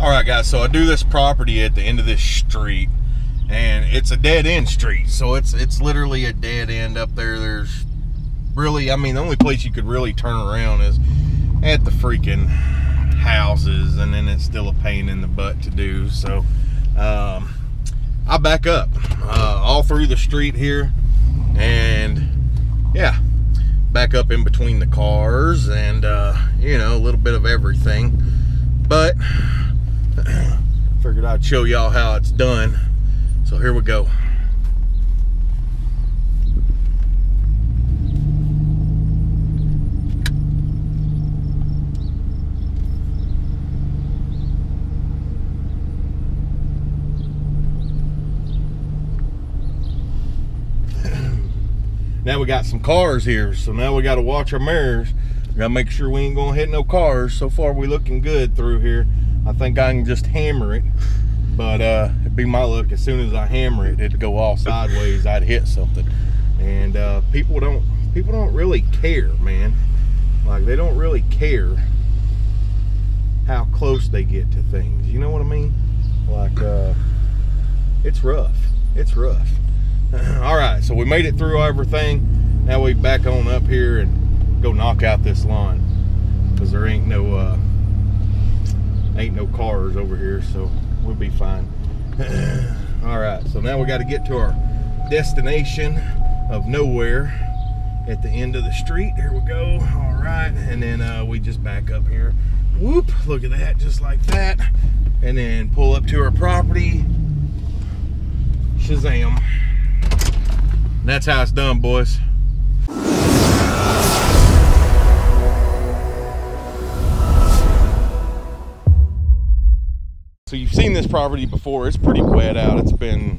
All right, guys, so I do this property at the end of this street, and it's a dead end street, so it's literally a dead end up there. There's really, I mean, the only place you could really turn around is at the freaking houses, and then it's still a pain in the butt to do. So I back up all through the street here, and yeah, back up in between the cars, and you know, a little bit of everything. But figured I'd show y'all how it's done. So here we go. Now we got some cars here, so now we got to watch our mirrors. We gotta make sure we ain't gonna hit no cars. So far we looking good through here. I think I can just hammer it, but it'd be my luck. As soon as I hammer it, it'd go all sideways. I'd hit something, and people don't really care, man. Like, they don't really care how close they get to things, you know what I mean? Like, it's rough, it's rough. All right, so we made it through everything. Now we back on up here and go knock out this line, because there ain't no cars over here, so we'll be fine. All right, so now we got to get to our destination of nowhere at the end of the street. Here we go. All right, and then we just back up here, whoop, look at that, just like that, and then pull up to our property. Shazam. That's how it's done, boys. So you've seen this property before. It's pretty wet out. It's been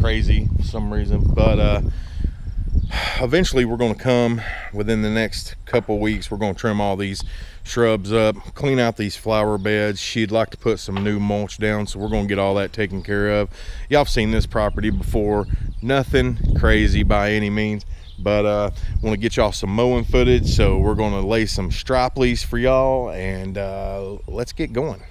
crazy for some reason, but eventually we're gonna come within the next couple weeks. We're gonna trim all these shrubs up, clean out these flower beds. She'd like to put some new mulch down, so we're gonna get all that taken care of. Y'all have seen this property before. Nothing crazy by any means, but want to get y'all some mowing footage, so we're gonna lay some strop leaves for y'all, and let's get going.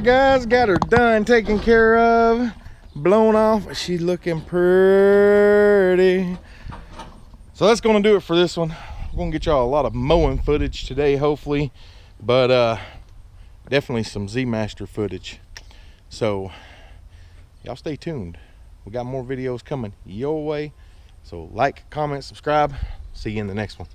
there, guys. Got her done, taken care of, blown off. She's looking pretty. So that's gonna do it for this one. I'm gonna get y'all a lot of mowing footage today, hopefully, but definitely some Z Master footage. So y'all stay tuned. We got more videos coming your way. So like, comment, subscribe. See you in the next one.